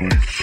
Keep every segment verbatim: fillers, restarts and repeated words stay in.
You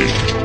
Defeated.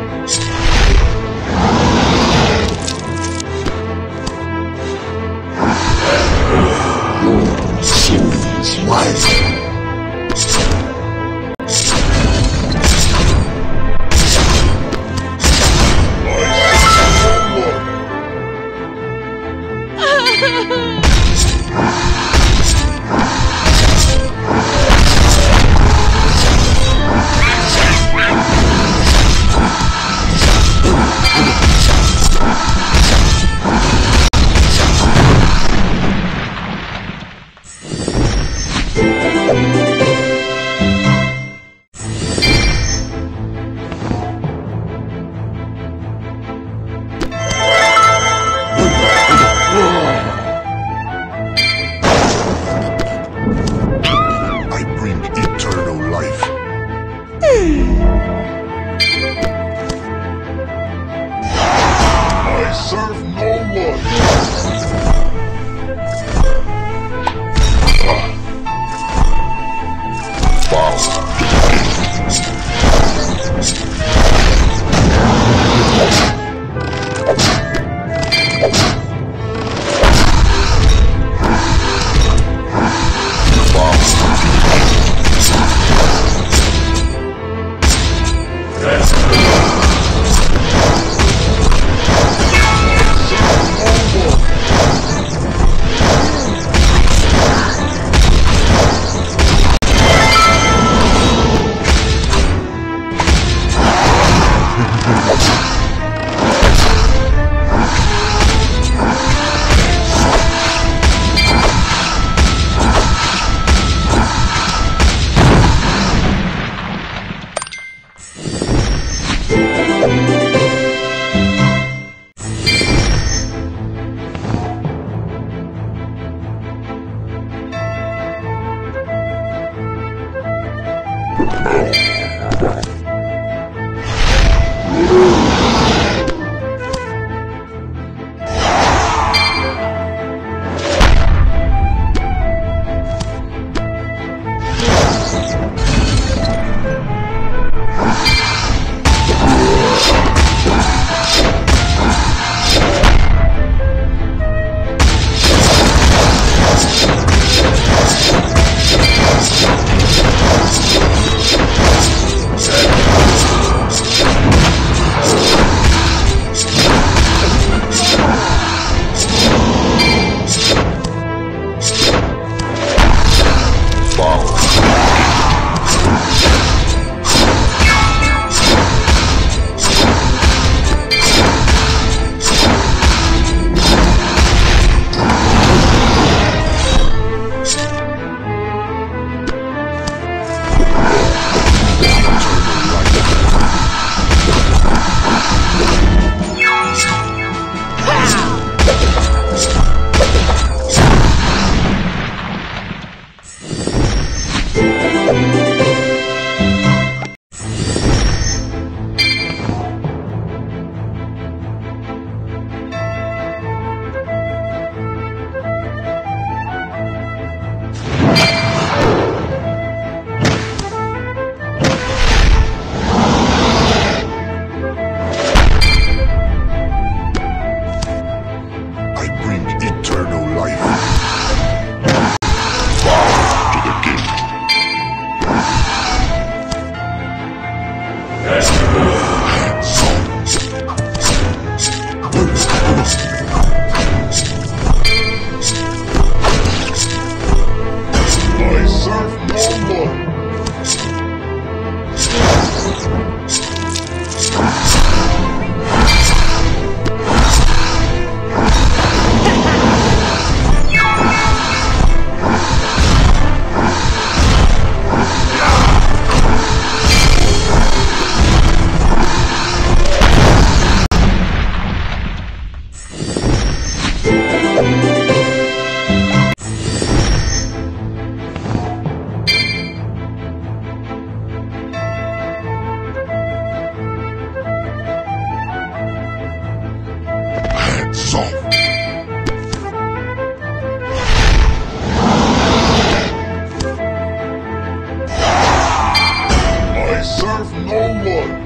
Serve no one.